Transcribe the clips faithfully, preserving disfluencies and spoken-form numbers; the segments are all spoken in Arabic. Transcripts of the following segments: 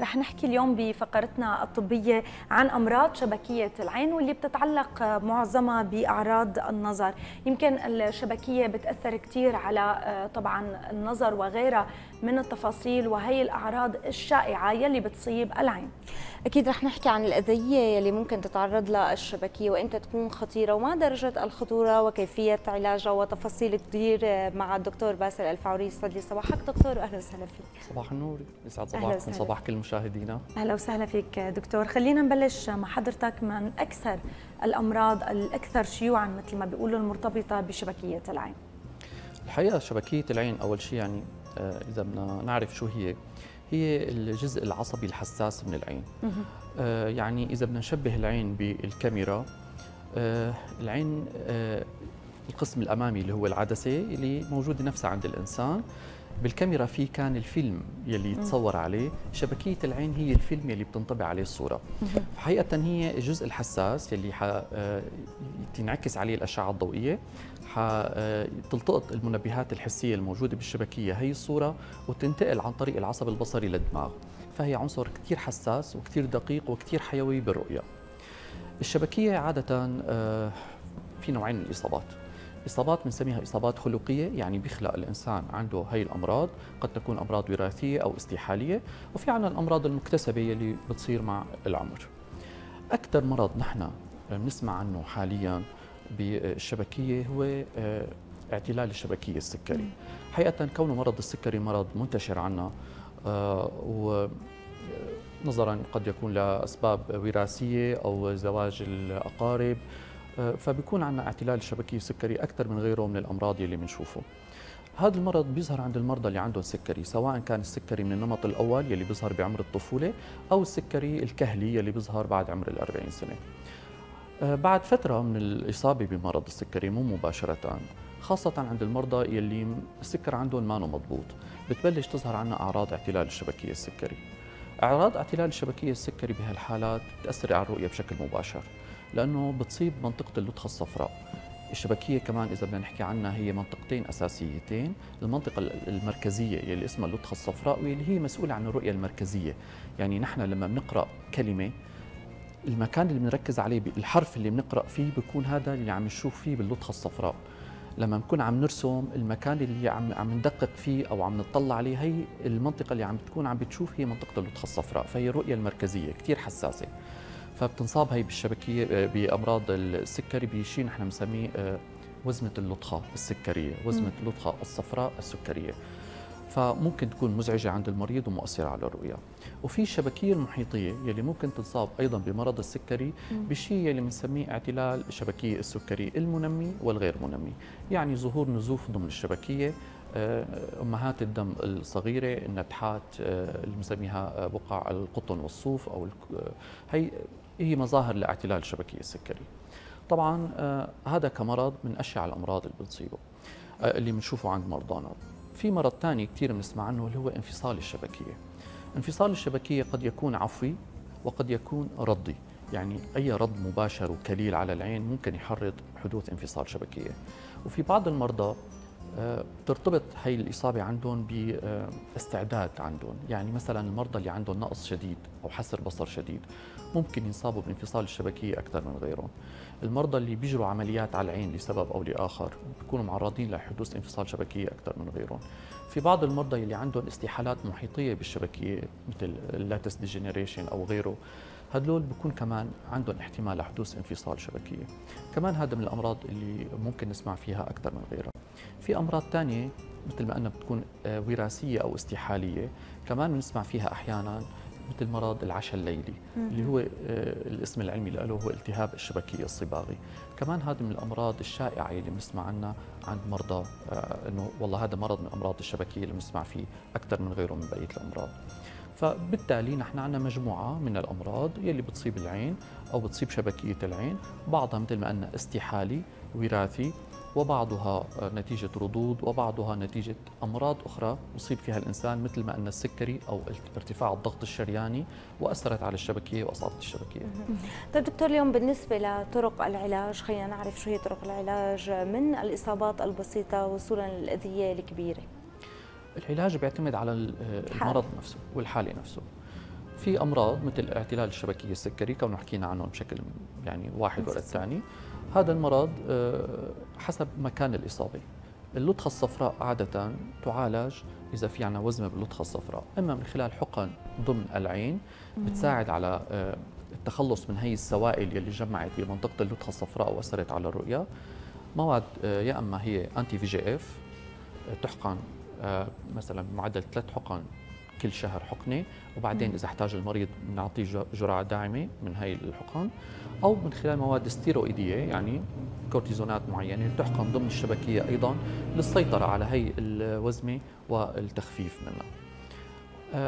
رح نحكي اليوم بفقرتنا الطبية عن أمراض شبكية العين واللي بتتعلق معظمها بأعراض النظر. يمكن الشبكية بتأثر كتير على طبعا النظر وغيرها من التفاصيل، وهي الأعراض الشائعة يلي بتصيب العين. أكيد رح نحكي عن الأذية يلي ممكن تتعرض لها الشبكية وإمتى تكون خطيرة وما درجة الخطورة وكيفية علاجها وتفاصيل كتير مع الدكتور باسل الفعوري السدلي. صباحك دكتور وأهلا وسهلا فيك. صباح النور، يسعد صباحكم صباح كل مشاهدينا. اهلا وسهلا فيك دكتور. خلينا نبلش مع حضرتك من اكثر الامراض الاكثر شيوعا مثل ما بيقولوا المرتبطه بشبكيه العين. الحقيقه شبكيه العين اول شيء يعني اذا بدنا نعرف شو هي، هي الجزء العصبي الحساس من العين. يعني اذا بدنا نشبه العين بالكاميرا، العين القسم الامامي اللي هو العدسه اللي موجوده نفسها عند الانسان، بالكاميرا في كان الفيلم يلي يتصور عليه، شبكية العين هي الفيلم يلي بتنطبع عليه الصورة. حقيقة هي الجزء الحساس يلي حتنعكس عليه الأشعة الضوئية، حتلتقط المنبهات الحسية الموجودة بالشبكية هي الصورة وتنتقل عن طريق العصب البصري للدماغ، فهي عنصر كتير حساس وكتير دقيق وكتير حيوي بالرؤية. الشبكية عادة في نوعين من الإصابات، إصابات بنسميها إصابات خلقية، يعني بيخلق الإنسان عنده هي الأمراض، قد تكون أمراض وراثية أو استحالية، وفي عنا الأمراض المكتسبة اللي بتصير مع العمر. أكثر مرض نحن بنسمع عنه حالياً بالشبكية هو اعتلال الشبكية السكري. حقيقة كونه مرض السكري مرض منتشر عنا، و نظراً قد يكون لأسباب وراثية أو زواج الأقارب، فبيكون عندنا اعتلال الشبكية السكري أكثر من غيره من الأمراض اللي بنشوفه. هذا المرض بيظهر عند المرضى اللي عندهم سكري، سواء كان السكري من النمط الأول يلي بيظهر بعمر الطفولة أو السكري الكهلي يلي بيظهر بعد عمر الأربعين سنة. بعد فترة من الإصابة بمرض السكري مو مباشرة، خاصة عند المرضى يلي السكر عندهم مانو مضبوط، بتبلش تظهر عندنا أعراض اعتلال الشبكية السكري. أعراض اعتلال الشبكية السكري بهالحالات بتأثر على الرؤية بشكل مباشر، لأنه بتصيب منطقة اللطخة الصفراء. الشبكية كمان إذا بدنا نحكي عنها هي منطقتين أساسيتين، المنطقة المركزية اللي اسمها اللطخة الصفراء واللي هي مسؤولة عن الرؤية المركزية. يعني نحن لما بنقرأ كلمة، المكان اللي بنركز عليه الحرف اللي بنقرأ فيه بيكون هذا اللي عم نشوف فيه باللطخة الصفراء. لما بنكون عم نرسم، المكان اللي عم عم ندقق فيه او عم نطلع عليه، هي المنطقة اللي عم بتكون عم بتشوف هي منطقة اللطخة الصفراء، فهي الرؤية المركزية كثير حساسة. فبتنصاب هي بالشبكيه بامراض السكري بشيء نحن بنسميه وزمه اللطخه السكريه، وزمه اللطخه الصفراء السكريه. فممكن تكون مزعجه عند المريض ومؤثره على الرؤيه. وفي الشبكيه المحيطيه يلي ممكن تنصاب ايضا بمرض السكري بشيء يلي بنسميه اعتلال الشبكيه السكري المنمي والغير منمي، يعني ظهور نزوف ضمن الشبكيه، أمهات الدم الصغيرة، النتحات اللي بنسميها بقع القطن والصوف، او هي هي مظاهر لاعتلال الشبكية السكري. طبعا هذا كمرض من أشع الأمراض اللي بتصيبه اللي بنشوفه عند مرضانا. في مرض ثاني كثير بنسمع عنه اللي هو انفصال الشبكية. انفصال الشبكية قد يكون عفوي وقد يكون ردي، يعني أي رد مباشر وكليل على العين ممكن يحرض حدوث انفصال شبكية. وفي بعض المرضى بترتبط هي الإصابة عندهم باستعداد عندهم، يعني مثلا المرضى اللي عندهم نقص شديد أو حسر بصر شديد ممكن ينصابوا بانفصال الشبكية أكثر من غيرهم. المرضى اللي بيجروا عمليات على العين لسبب أو لآخر بيكونوا معرضين لحدوث انفصال شبكية أكثر من غيرهم. في بعض المرضى اللي عندهم استحالات محيطية بالشبكية مثل اللاتس ديجنريشن أو غيره، هدول بيكون كمان عندهم احتمال لحدوث انفصال شبكية. كمان هذا من الأمراض اللي ممكن نسمع فيها أكثر من غيرها. في أمراض تانية مثل ما أنها بتكون وراثية أو استحالية كمان بنسمع فيها أحياناً، مثل مرض العشى الليلي اللي هو الاسم العلمي له هو التهاب الشبكية الصباغي. كمان هذا من الأمراض الشائعة اللي بنسمع عنها عند مرضى، أنه والله هذا مرض من أمراض الشبكية اللي بنسمع فيه أكثر من غيره من بقية الأمراض. فبالتالي نحن عندنا مجموعة من الأمراض يلي بتصيب العين أو بتصيب شبكية العين، بعضها مثل ما أنها استحالي وراثي، وبعضها نتيجة ردود، وبعضها نتيجة أمراض أخرى يصيب فيها الإنسان مثل ما أن السكري أو ارتفاع الضغط الشرياني وأثرت على الشبكية وأصابت الشبكية. طيب دكتور، اليوم بالنسبة لطرق العلاج، خلينا نعرف شو هي طرق العلاج من الإصابات البسيطة وصولا للأذية الكبيرة. العلاج بيعتمد على المرض نفسه والحالة نفسه. في امراض مثل اعتلال الشبكية السكري كنا حكينا عنه بشكل يعني واحد ورا الثاني. هذا المرض حسب مكان الاصابه. اللطخة الصفراء عادة تعالج إذا في عنا وزمة باللطخة الصفراء، إما من خلال حقن ضمن العين بتساعد على التخلص من هي السوائل يلي جمعت بمنطقة اللطخة الصفراء وأثرت على الرؤية. مواد يا أما هي أنتي في جي إف تحقن مثلا بمعدل ثلاث حقن كل شهر حقنة، وبعدين إذا احتاج المريض بنعطيه جرعة داعمة من هي الحقن، أو من خلال مواد استيرويدية يعني كورتيزونات معينة تحقن ضمن الشبكية أيضاً للسيطرة على هي الوزمة والتخفيف منها.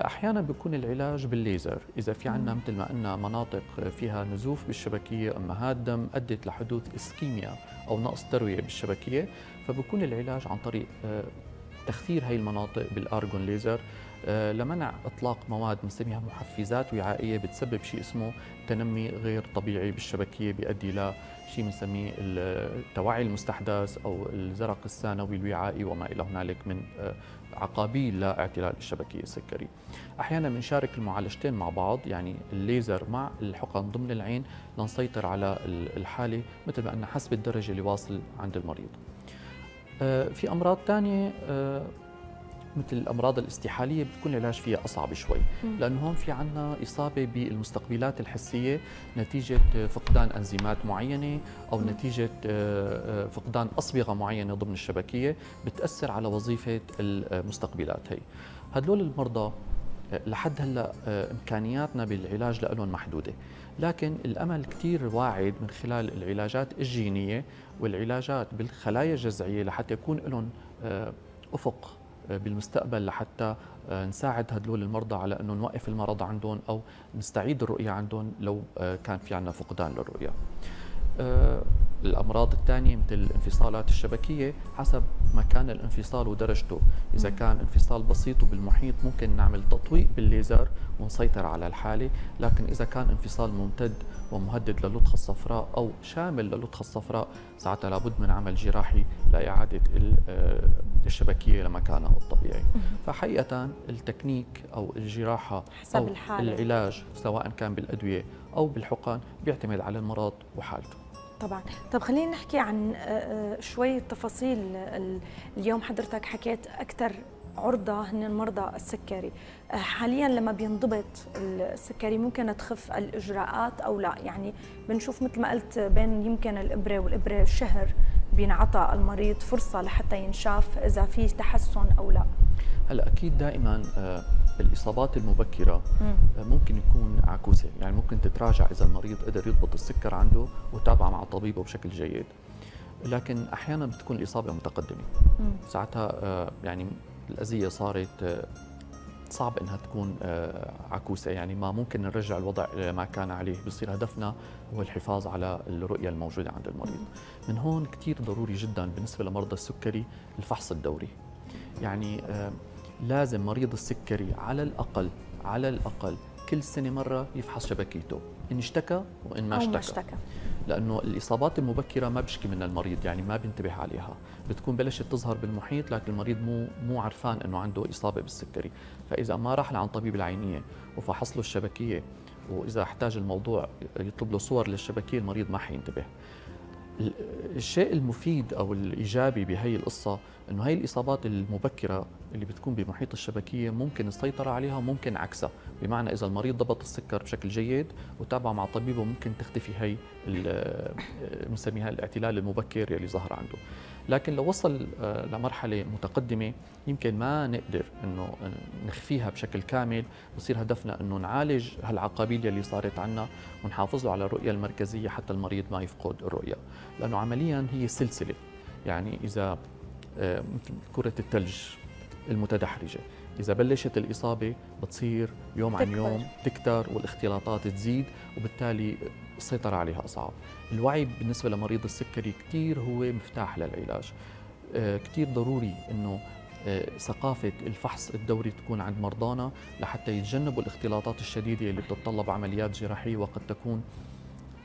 أحياناً بيكون العلاج بالليزر إذا في عنا مثل ما قلنا مناطق فيها نزوف بالشبكية، أما هالدم أدت لحدوث إسكيميا أو نقص تروية بالشبكية، فبيكون العلاج عن طريق تخثير هي المناطق بالأرجون ليزر لمنع إطلاق مواد بنسميها محفزات وعائية بتسبب شيء اسمه تنمي غير طبيعي بالشبكية، بيؤدي لشيء بنسميه التوعي المستحدث أو الزرق الثانوي الوعائي وما إلى هنالك من عقابيل لاعتلال الشبكية السكري. أحيانا بنشارك المعالجتين مع بعض يعني الليزر مع الحقن ضمن العين لنسيطر على الحالة مثل ما قلنا حسب الدرجة اللي واصل عند المريض. في أمراض ثانية مثل الأمراض الاستحالية بتكون العلاج فيها أصعب شوي، لأنه هون في عنا إصابة بالمستقبلات الحسية نتيجة فقدان أنزيمات معينة أو نتيجة فقدان أصبغة معينة ضمن الشبكية بتأثر على وظيفة المستقبلات هي. هدول المرضى لحد هلا إمكانياتنا بالعلاج لهم محدودة، لكن الأمل كتير واعد من خلال العلاجات الجينية والعلاجات بالخلايا الجذعية لحتى يكون لهم أفق بالمستقبل لحتى نساعد هدول المرضى على أنه نوقف المرض عندهم أو نستعيد الرؤية عندهم لو كان في عنا فقدان للرؤية. الأمراض الثانية مثل انفصالات الشبكية حسب مكان الانفصال ودرجته، إذا كان انفصال بسيط وبالمحيط ممكن نعمل تطويق بالليزر ونسيطر على الحالة، لكن إذا كان انفصال ممتد ومهدد للطخة الصفراء أو شامل للطخة الصفراء ساعتها لابد من عمل جراحي لإعادة الشبكية لمكانها الطبيعي. فحقيقة التكنيك أو الجراحة أو العلاج سواء كان بالأدوية أو بالحقن بيعتمد على المرض وحالته. طبعا. طب خلينا نحكي عن شوية تفاصيل. اليوم حضرتك حكيت أكثر عرضة هن مرضى السكري، حاليا لما بينضبط السكري ممكن تخف الإجراءات أو لا؟ يعني بنشوف مثل ما قلت بين يمكن الإبرة والإبرة شهر بينعطى المريض فرصة لحتى ينشاف إذا في تحسن أو لا. هلا أكيد دائما الإصابات المبكرة ممكن يكون عكوسة، يعني ممكن تتراجع إذا المريض قدر يضبط السكر عنده وتابع مع طبيبه بشكل جيد، لكن أحيانا بتكون الإصابة متقدمة ساعتها يعني الأذية صارت صعب إنها تكون عكوسة، يعني ما ممكن نرجع الوضع ما كان عليه، بصير هدفنا هو الحفاظ على الرؤية الموجودة عند المريض. من هون كتير ضروري جدا بالنسبة لمرضى السكري الفحص الدوري، يعني لازم مريض السكري على الأقل على الأقل كل سنة مرة يفحص شبكيته إن اشتكى وإن ما اشتكى. اشتكى لأنه الإصابات المبكرة ما بشكي منها المريض، يعني ما بينتبه عليها، بتكون بلشت تظهر بالمحيط لكن المريض مو مو عرفان إنه عنده إصابة بالسكري. فإذا ما راح لعند طبيب العينية وفحص له الشبكية وإذا احتاج الموضوع يطلب له صور للشبكية المريض ما حينتبه. الشيء المفيد أو الإيجابي بهي القصة إنه هي الإصابات المبكرة اللي بتكون بمحيط الشبكية ممكن السيطرة عليها ممكن عكسها، بمعنى إذا المريض ضبط السكر بشكل جيد وتابع مع طبيبه ممكن تختفي هي بنسميها الاعتلال المبكر اللي ظهر عنده. لكن لو وصل لمرحلة متقدمة يمكن ما نقدر إنه نخفيها بشكل كامل، بصير هدفنا إنه نعالج هالعقابيل اللي صارت عنا ونحافظ له على الرؤية المركزية حتى المريض ما يفقد الرؤية، لأنه عملياً هي سلسلة. يعني إذا مثل كرة الثلج المتدحرجة إذا بلشت الإصابة بتصير يوم عن يوم تكتر والاختلاطات تزيد وبالتالي السيطرة عليها أصعب. الوعي بالنسبة لمريض السكري كتير هو مفتاح للعلاج، كتير ضروري إنه ثقافة الفحص الدوري تكون عند مرضانا لحتى يتجنبوا الاختلاطات الشديدة اللي بتتطلب عمليات جراحية وقد تكون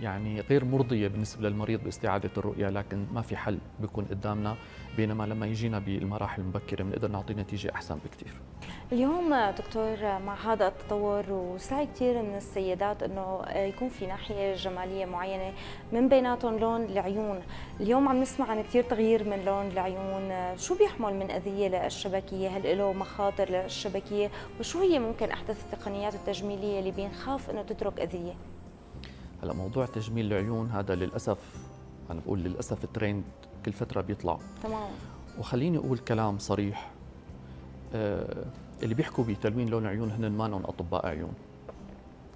يعني غير مرضية بالنسبة للمريض باستعادة الرؤية، لكن ما في حل بيكون قدامنا، بينما لما يجينا بالمراحل المبكرة بنقدر نعطي نتيجة أحسن بكثير. اليوم دكتور مع هذا التطور وسعي كثير من السيدات انه يكون في ناحية جمالية معينة من بيناتهم لون العيون، اليوم عم نسمع عن كثير تغيير من لون العيون، شو بيحمل من أذية للشبكية؟ هل له مخاطر للشبكية؟ وشو هي ممكن أحدث التقنيات التجميلية اللي بنخاف انه تترك أذية؟ هلا موضوع تجميل العيون هذا للأسف، أنا بقول للأسف الترند كل فترة بيطلع. تمام. وخليني أقول كلام صريح، أه اللي بيحكوا بتلوين لون العيون هن مانن أطباء عيون.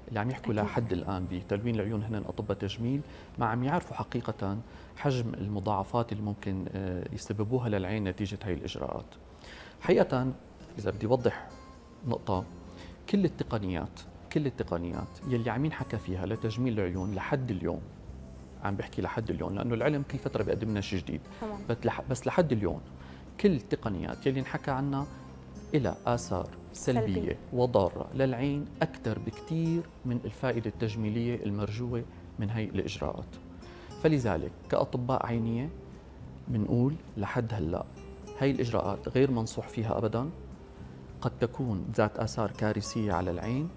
اللي عم يحكوا لحد الآن بتلوين العيون هن أطباء تجميل، ما عم يعرفوا حقيقة حجم المضاعفات اللي ممكن أه يسببوها للعين نتيجة هاي الإجراءات. حقيقة إذا بدي أوضح نقطة، كل التقنيات كل التقنيات يلي عم ينحكى فيها لتجميل العيون لحد اليوم، عم بحكي لحد اليوم لانه العلم كل فتره بيقدم لنا شيء جديد، بس لحد اليوم كل التقنيات يلي انحكى عنها إلى آثار سلبية, سلبية وضارة للعين اكثر بكثير من الفائده التجميليه المرجوه من هي الاجراءات. فلذلك كأطباء عينيه بنقول لحد هلا هي الاجراءات غير منصوح فيها ابدا، قد تكون ذات آثار كارثيه على العين،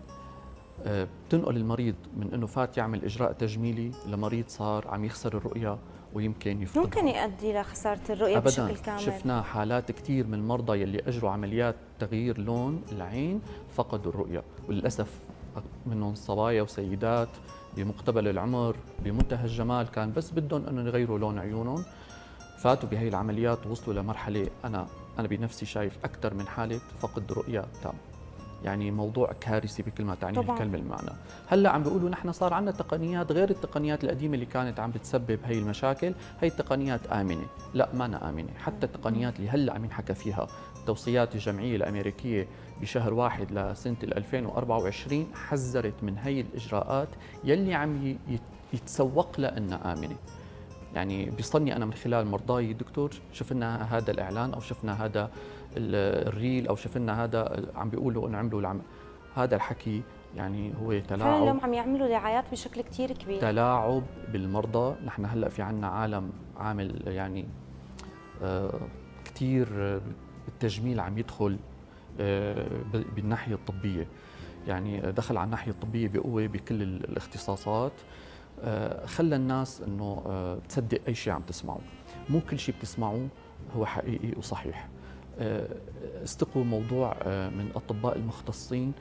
بتنقل المريض من انه فات يعمل اجراء تجميلي لمريض صار عم يخسر الرؤيه ويمكن يفقدها، ممكن يؤدي لخساره الرؤيه أبداً بشكل كامل. شفنا حالات كثير من المرضى يلي اجروا عمليات تغيير لون العين فقدوا الرؤيه، وللاسف منهم صبايا وسيدات بمقتبل العمر بمنتهى الجمال، كان بس بدهم انه يغيروا لون عيونهم فاتوا بهي العمليات ووصلوا لمرحله، انا انا بنفسي شايف اكثر من حاله فقد رؤيه تام. يعني موضوع كارثي بكل ما تعنيه الكلمه المعنى. هلا عم بيقولوا نحن صار عندنا تقنيات غير التقنيات القديمه اللي كانت عم بتسبب هي المشاكل، هي التقنيات امنه، لا ما أنا امنه، حتى التقنيات اللي هلا عم ينحكى فيها التوصيات الجمعيه الامريكيه بشهر واحد لسنه ألفين وأربعة وعشرين حذرت من هي الاجراءات يلي عم يتسوق لها انها امنه. يعني بيصلني انا من خلال مرضاي دكتور، شفنا هذا الاعلان او شفنا هذا الريل او شفنا هذا عم بيقولوا انه عملوا العمل، هذا الحكي يعني هو تلاعب، فعلا عم يعملوا دعايات بشكل كثير كبير، تلاعب بالمرضى. نحن هلا في عنا عالم عامل يعني آه كثير التجميل عم يدخل آه بالناحيه الطبيه، يعني دخل على الناحيه الطبيه بقوه بكل الاختصاصات، آه خلى الناس انه آه تصدق اي شيء عم تسمعه، مو كل شيء بتسمعوه هو حقيقي وصحيح. استقوا موضوع من أطباء المختصين،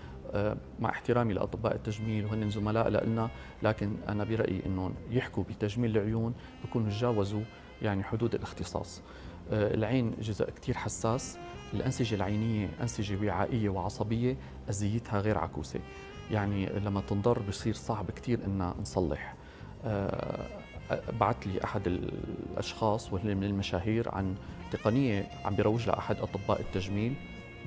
مع احترامي لأطباء التجميل وهن زملاء لنا، لكن أنا برأيي أنهم يحكوا بتجميل العيون بكونوا تجاوزوا يعني حدود الاختصاص. العين جزء كتير حساس، الأنسجة العينية أنسجة وعائية وعصبية أزيتها غير عكوسة، يعني لما تنضر بصير صعب كتير أن نصلح. بعت لي أحد الأشخاص وهن من المشاهير عن تقنية عم بيروج لها أحد أطباء التجميل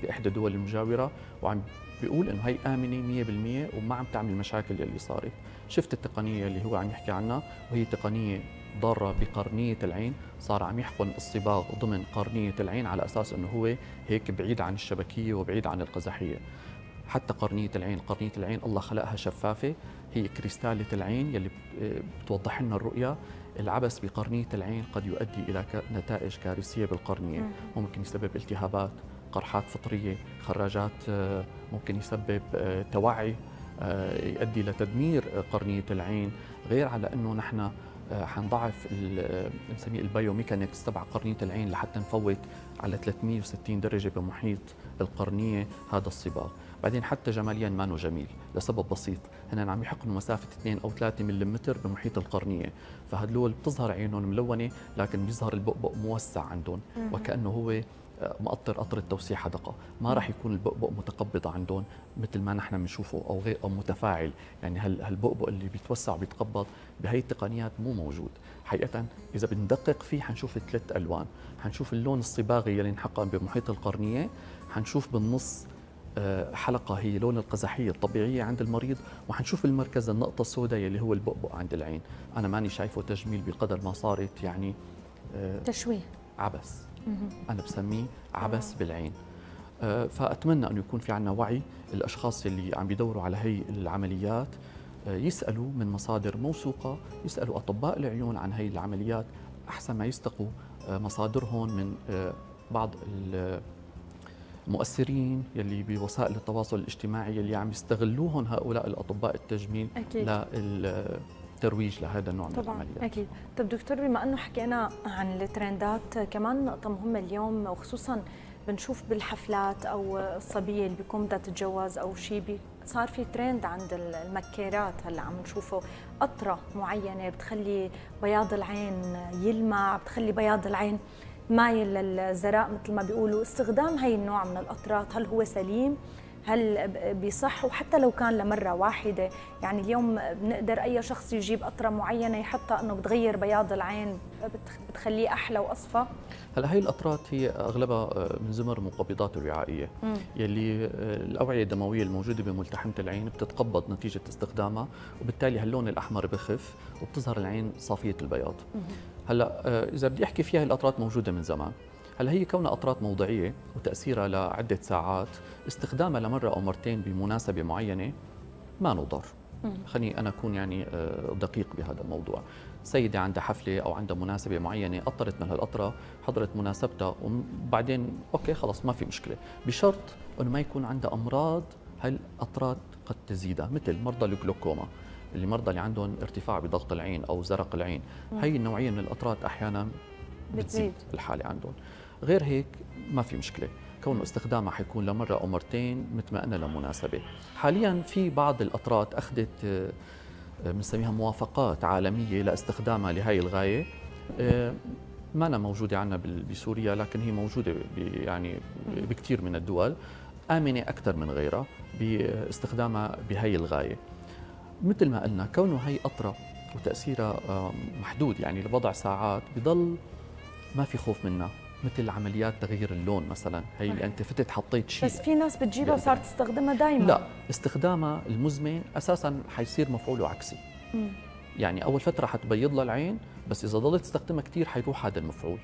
بإحدى الدول المجاورة، وعم بيقول إنه هي آمنة مية بالمية وما عم تعمل مشاكل اللي صارت. شفت التقنية اللي هو عم يحكي عنها وهي تقنية ضارة بقرنية العين، صار عم يحقن الصباغ ضمن قرنية العين على أساس إنه هو هيك بعيد عن الشبكية وبعيد عن القزحية. حتى قرنية العين، قرنية العين الله خلقها شفافة، هي كريستالة العين يلي بتوضح لنا الرؤية، العبث بقرنية العين قد يؤدي إلى نتائج كارثية بالقرنية، ممكن يسبب التهابات، قرحات فطرية، خراجات، ممكن يسبب توعي يؤدي لتدمير قرنية العين، غير على أنه نحن حنضعف بنسميه البيوميكانكس تبع قرنية العين لحتى نفوت على ثلاثمية وستين درجة بمحيط القرنية هذا الصباغ. بعدين حتى جماليا ما انه جميل لسبب بسيط، هن عم يحقنوا مسافه اثنين او ثلاثة ملم بمحيط القرنيه، فهدول بتظهر عينهم ملونه لكن بيظهر البؤبؤ موسع عندهم وكانه هو مقطر قطره توسيع حدقه، ما راح يكون البؤبؤ متقبض عندهم مثل ما نحن بنشوفه او غير او متفاعل، يعني هالبؤبؤ اللي بيتوسع وبيتقبض بهي التقنيات مو موجود. حقيقه اذا بندقق فيه حنشوف ثلاث الوان، حنشوف اللون الصباغي اللي انحقن بمحيط القرنيه، حنشوف بالنص حلقة هي لون القزحية الطبيعية عند المريض، وحنشوف المركز النقطة السوداء اللي هو البؤبؤ عند العين. أنا ماني شايفه تجميل بقدر ما صارت يعني تشويه، عبث، أنا بسميه عبث بالعين. فأتمنى أنه يكون في عنا وعي، الأشخاص اللي عم بيدوروا على هي العمليات يسألوا من مصادر موثوقة، يسألوا أطباء العيون عن هاي العمليات أحسن ما يستقوا مصادرهم من بعض المؤثرين يلي بوسائل التواصل الاجتماعي يلي عم يستغلوهم هؤلاء الأطباء التجميل لل ترويج لهذا النوع من العمليات. طبعا اكيد. طب دكتور، بما انه حكينا عن الترندات، كمان نقطة مهمة اليوم، وخصوصا بنشوف بالحفلات او الصبية اللي بيكون بدها تتجوز او شيء، صار في ترند عند المكيرات هلا عم نشوفه، قطرة معينة بتخلي بياض العين يلمع، بتخلي بياض العين مايل للزرق مثل ما بيقولوا. استخدام هي النوع من القطرات هل هو سليم؟ هل بيصح؟ وحتى لو كان لمرة واحدة، يعني اليوم بنقدر أي شخص يجيب قطرة معينة يحطها أنه بتغير بياض العين، بتخليه أحلى وأصفى؟ هلا هي القطرات هي أغلبها من زمر المقبضات الوعائية، مم. يلي الأوعية الدموية الموجودة بملتحمة العين بتتقبض نتيجة استخدامها، وبالتالي هاللون الأحمر بخف وبتظهر العين صافية البياض. مم. هلا إذا بدي أحكي فيها، القطرات موجودة من زمان. هلا هي كونها قطرات موضعية وتأثيرها لعدة ساعات، استخدامها لمرة أو مرتين بمناسبة معينة ما نضر. خليني أنا أكون يعني دقيق بهذا الموضوع. سيدة عندها حفلة أو عندها مناسبة معينة، قطرت من هالقطرة، حضرت مناسبتها وبعدين أوكي خلص ما في مشكلة، بشرط أنه ما يكون عندها أمراض هالقطرات قد تزيدها، مثل مرضى الجلوكوما، اللي مرضى اللي عندهم ارتفاع بضغط العين أو زرق العين. هي النوعية من القطرات أحيانا بتزيد الحالة عندهم. غير هيك ما في مشكلة، كونه استخدامها حيكون لمرة أو مرتين متمأنة لمناسبة. حالياً في بعض القطرات أخذت بنسميها موافقات عالمية لاستخدامها لهي الغاية، ما أنا موجودة عندنا بسوريا لكن هي موجودة يعني بكثير من الدول، آمنة أكثر من غيرها باستخدامها بهي الغاية. مثل ما قلنا كونه هي قطرة وتأثيرها محدود يعني لبضع ساعات، بضل ما في خوف منها، مثل عمليات تغيير اللون مثلا، هي اللي انت فتت حطيت شيء، بس في ناس بتجيبها وصارت تستخدمها دائما. لا، استخدامها المزمن اساسا حيصير مفعوله عكسي. مم. يعني اول فتره حتبيض لها العين، بس اذا ضلت تستخدمها كثير حيروح هذا المفعول،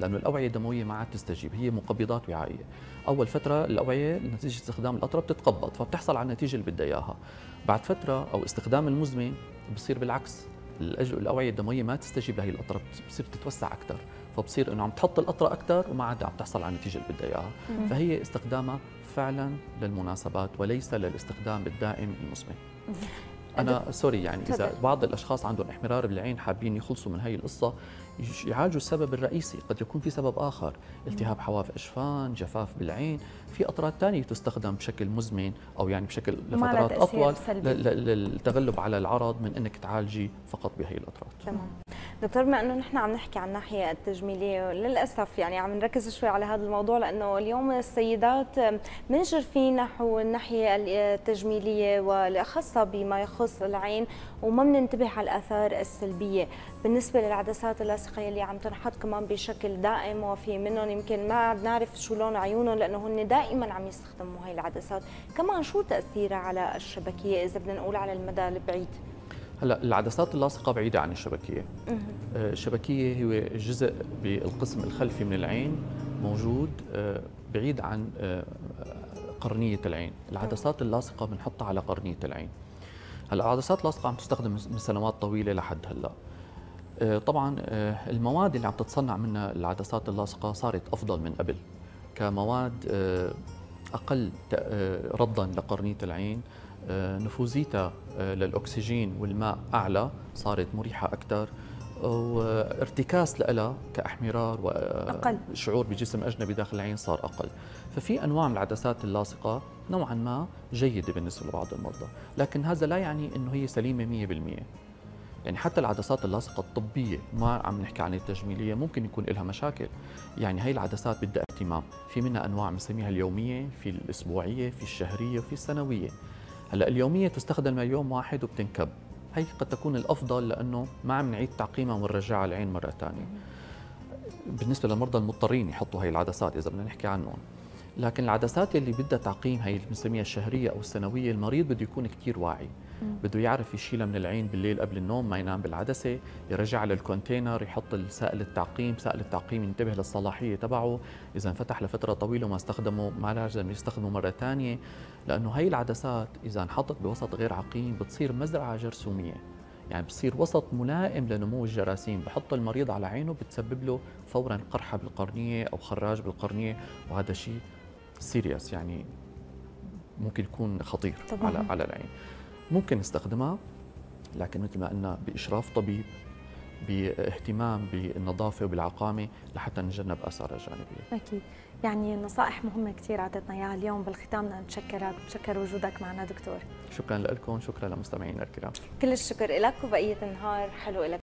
لانه الاوعيه الدمويه ما عاد تستجيب، هي مقبضات وعائيه. اول فتره الاوعيه نتيجه استخدام القطره بتتقبض، فبتحصل على النتيجه اللي بدها اياها. بعد فتره او استخدام المزمن بصير بالعكس، الاوعيه الدمويه ما تستجيب لهي القطره، بتصير تتوسع اكثر، فبصير انه عم تحط القطره اكثر وما عاد عم تحصل على النتيجه اللي بدها اياها. فهي استخدامها فعلا للمناسبات وليس للاستخدام الدائم المزمن. انا سوري يعني طبعا. اذا بعض الاشخاص عندهم احمرار بالعين حابين يخلصوا من هي القصه، يعالجوا السبب الرئيسي، قد يكون في سبب اخر، التهاب حواف اجفان، جفاف بالعين، في اطراف ثانيه تستخدم بشكل مزمن او يعني بشكل لفترات اطول للتغلب على العرض من انك تعالجي فقط بهي الاطراف. تمام دكتور، بما انه نحن عم نحكي عن الناحيه التجميليه، للاسف يعني عم نركز شوي على هذا الموضوع، لانه اليوم السيدات منجرفين نحو الناحيه التجميليه والخاصه بما يخص العين، وما بننتبه على الاثار السلبيه بالنسبه للعدسات اللاصقه اللي عم تنحط كمان بشكل دائم، وفي منهم يمكن ما عم نعرف شو لون عيونهم لانه هن دائما عم يستخدموا هاي العدسات. كمان شو تاثيرها على الشبكيه اذا بدنا نقول على المدى البعيد؟ هلا العدسات اللاصقه بعيده عن الشبكيه. الشبكيه هو جزء بالقسم الخلفي من العين موجود بعيد عن قرنيه العين. العدسات اللاصقه بنحطها على قرنيه العين. هلا العدسات اللاصقه عم تستخدم من سنوات طويله لحد هلا. طبعا المواد اللي عم تتصنع منها العدسات اللاصقه صارت افضل من قبل، كمواد اقل رضا لقرنيه العين، نفوذيتها للأكسجين والماء أعلى، صارت مريحة أكثر، وارتكاس لها كأحمرار وشعور بجسم أجنبي داخل العين صار أقل. ففي أنواع من العدسات اللاصقة نوعا ما جيدة بالنسبة لبعض المرضى، لكن هذا لا يعني أنه هي سليمة مية بالمية. يعني حتى العدسات اللاصقة الطبية، ما عم نحكي عن التجميلية، ممكن يكون لها مشاكل. يعني هي العدسات بدها اهتمام، في منها أنواع بنسميها اليومية، في الأسبوعية، في الشهرية، وفي السنوية. هلا اليوميه تستخدم يوم واحد وبتنكب، هي قد تكون الافضل لانه ما عم نعيد تعقيمها ونرجعها العين مره ثانيه. بالنسبه للمرضى المضطرين يحطوا هي العدسات اذا بدنا نحكي عنهم، لكن العدسات اللي بدها تعقيم هي اللي بنسميها الشهريه او السنويه، المريض بده يكون كثير واعي، بده يعرف يشيلها من العين بالليل قبل النوم، ما ينام بالعدسه، يرجع للكونتينر، يحط سائل التعقيم، سائل التعقيم ينتبه للصلاحيه تبعه، اذا انفتح لفتره طويله وما استخدمه ما لازم يستخدمه مره ثانيه، لانه هي العدسات اذا انحطت بوسط غير عقيم بتصير مزرعه جرثوميه، يعني بصير وسط ملائم لنمو الجراثيم، بحط المريض على عينه بتسبب له فورا قرحه بالقرنيه او خراج بالقرنيه، وهذا شيء سيريس يعني ممكن يكون خطير طبعاً. على على العين ممكن نستخدمها، لكن مثل ما قلنا باشراف طبيب، باهتمام بالنظافه وبالعقامه لحتى نتجنب اثارها الجانبيه. اكيد، يعني نصائح مهمه كثير اعطيتنا اياها اليوم. بالختام بدنا نتشكرك، بتشكر وجودك معنا دكتور. شكرا لكم، شكرا لمستمعينا الكرام. كل الشكر لك وبقيه النهار حلو لك.